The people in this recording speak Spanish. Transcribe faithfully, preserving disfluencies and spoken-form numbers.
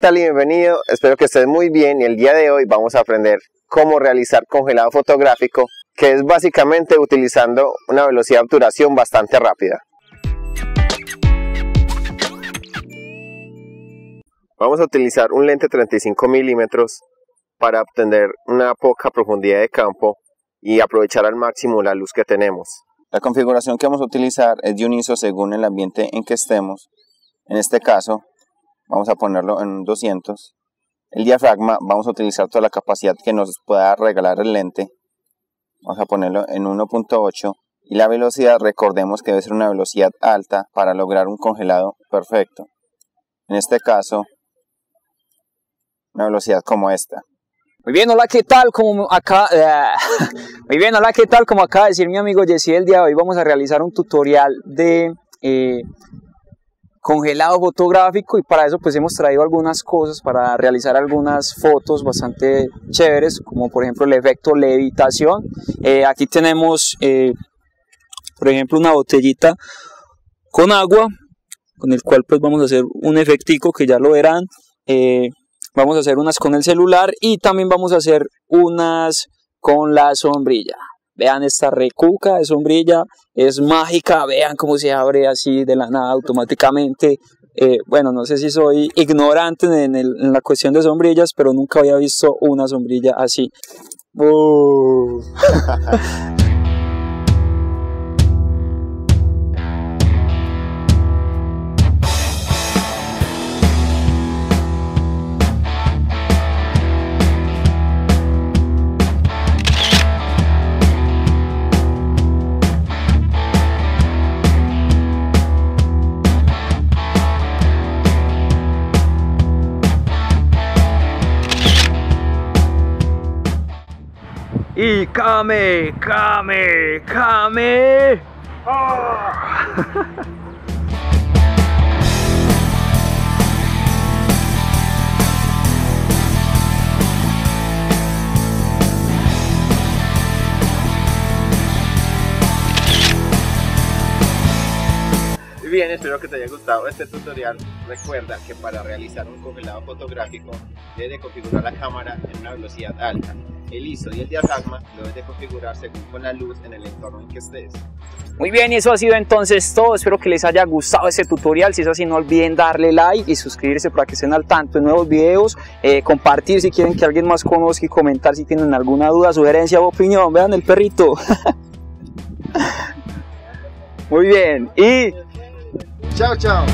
¿Qué tal y bienvenido? Espero que estés muy bien y el día de hoy vamos a aprender cómo realizar congelado fotográfico, que es básicamente utilizando una velocidad de obturación bastante rápida. Vamos a utilizar un lente treinta y cinco milímetros para obtener una poca profundidad de campo y aprovechar al máximo la luz que tenemos. La configuración que vamos a utilizar es de un I S O según el ambiente en que estemos. En este caso vamos a ponerlo en doscientos. El diafragma, vamos a utilizar toda la capacidad que nos pueda regalar el lente. Vamos a ponerlo en uno punto ocho. Y la velocidad, recordemos que debe ser una velocidad alta para lograr un congelado perfecto. En este caso, una velocidad como esta. Muy bien, hola, ¿qué tal? Como acá, eh, muy bien, hola, ¿qué tal? Como acaba de decir mi amigo Jessy, el día de hoy vamos a realizar un tutorial de... Eh, congelado fotográfico, y para eso pues hemos traído algunas cosas para realizar algunas fotos bastante chéveres, como por ejemplo el efecto levitación. Eh, aquí tenemos eh, por ejemplo una botellita con agua, con el cual pues vamos a hacer un efectico que ya lo verán. Eh, vamos a hacer unas con el celular y también vamos a hacer unas con la sombrilla. Vean esta recuca de sombrilla, es mágica, vean cómo se abre así de la nada automáticamente. Eh, bueno, no sé si soy ignorante en, el, en la cuestión de sombrillas, pero nunca había visto una sombrilla así. Uh. Y Kame, Kame, Kame. Oh. Bien, espero que te haya gustado este tutorial. Recuerda que para realizar un congelado fotográfico debes de configurar la cámara en una velocidad alta. El I S O y el diafragma lo debes de configurar según con la luz en el entorno en que estés. Muy bien, y eso ha sido entonces todo. Espero que les haya gustado este tutorial. Si es así, no olviden darle like y suscribirse para que estén al tanto de nuevos videos. Eh, compartir si quieren que alguien más conozca, y comentar si tienen alguna duda, sugerencia o opinión. Vean el perrito. Muy bien, y chao, chao.